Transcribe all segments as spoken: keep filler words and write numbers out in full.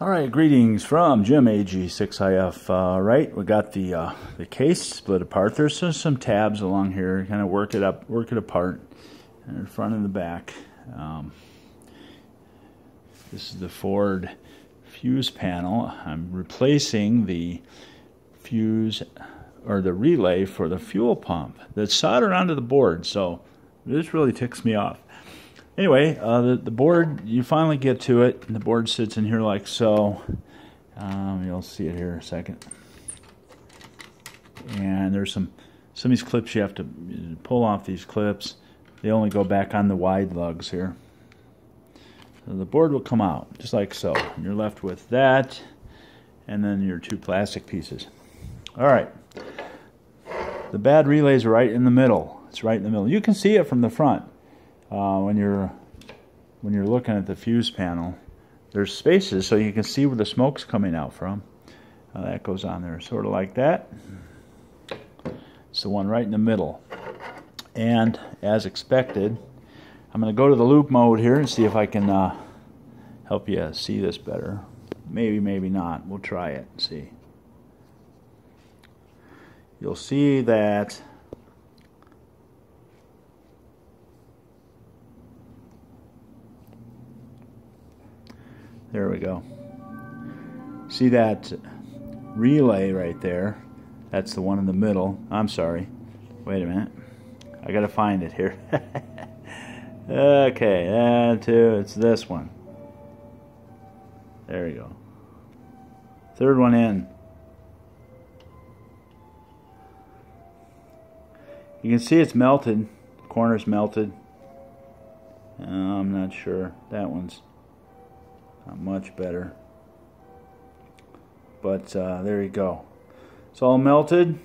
All right, greetings from Jim A G six I F. Uh, right, we got the uh, the case split apart. There's some tabs along here, kind of work it up, work it apart, in front and the back. Um, this is the Ford fuse panel. I'm replacing the fuse or the relay for the fuel pump that's soldered onto the board. So this really ticks me off. Anyway, uh, the, the board, you finally get to it, and the board sits in here like so. Um, you'll see it here in a second. And there's some, some of these clips you have to pull off these clips. They only go back on the wide lugs here. So the board will come out, just like so. And you're left with that, and then your two plastic pieces. All right. The bad relay's right in the middle. It's right in the middle. You can see it from the front. Uh, when you're when you're looking at the fuse panel, there's spaces so you can see where the smoke's coming out from. Uh, that goes on there, sort of like that. It's the one right in the middle. And as expected, I'm going to go to the loop mode here and see if I can uh, help you see this better. Maybe, maybe not. We'll try it and see. You'll see that. There we go. See that relay right there? That's the one in the middle. I'm sorry. Wait a minute. I gotta find it here. Okay, and two, it's this one. There we go. Third one in. You can see it's melted. The corner's melted. Oh, I'm not sure. That one's not much better, but uh, there you go. It's all melted,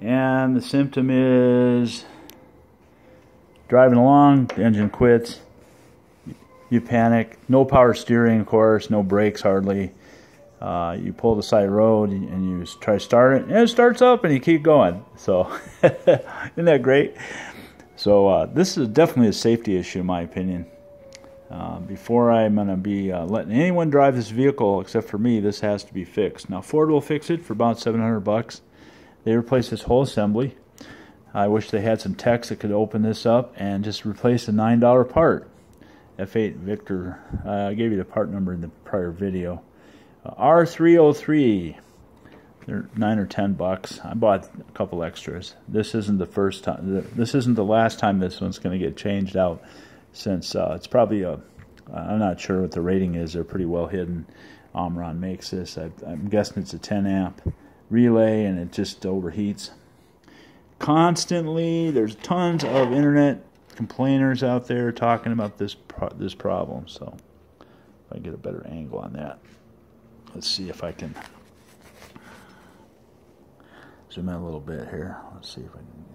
and the symptom is driving along, the engine quits, you panic, no power steering, of course, no brakes hardly. Uh, you pull the side road and you try to start it, and it starts up and you keep going. So isn't that great? So uh, this is definitely a safety issue in my opinion. Uh, before I'm going to be uh, letting anyone drive this vehicle except for me, this has to be fixed. Now Ford will fix it for about seven hundred bucks. They replace this whole assembly. I wish they had some techs that could open this up and just replace the nine dollar part. F eight Victor, uh, I gave you the part number in the prior video. Uh, R three oh three, they're nine or ten bucks. I bought a couple extras. This isn't the first time. This isn't the last time this one's going to get changed out. Since uh, it's probably a, I'm not sure what the rating is. They're pretty well hidden. Omron makes this. I, I'm guessing it's a ten amp relay, and it just overheats constantly. There's tons of internet complainers out there talking about this pro this problem. So if I get a better angle on that, let's see if I can zoom in a little bit here. Let's see if I can get.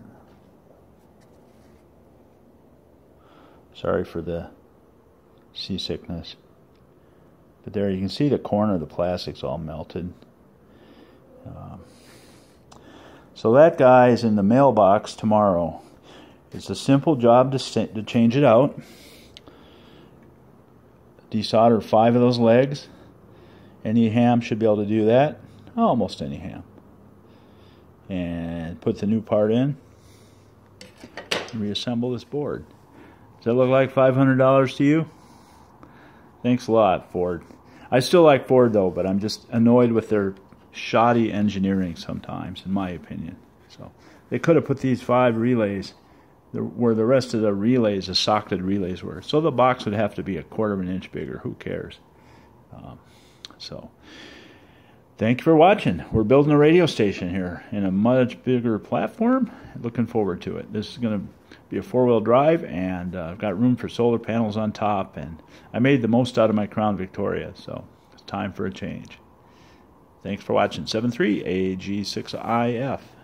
Sorry for the seasickness. But there you can see the corner of the plastic's all melted. Um, so that guy is in the mailbox tomorrow. It's a simple job to, to change it out. Desolder five of those legs. Any ham should be able to do that. Almost any ham. And put the new part in. And reassemble this board. Does that look like five hundred dollars to you? Thanks a lot, Ford. I still like Ford, though, but I'm just annoyed with their shoddy engineering sometimes, in my opinion. So they could have put these five relays where the rest of the relays, the socketed relays were. So the box would have to be a quarter of an inch bigger. Who cares? Um, so thank you for watching. We're building a radio station here in a much bigger platform. Looking forward to it. This is going to be a four-wheel drive, and uh, I've got room for solar panels on top, and I made the most out of my Crown Victoria, so it's time for a change. Thanks for watching. seven three A G six I F.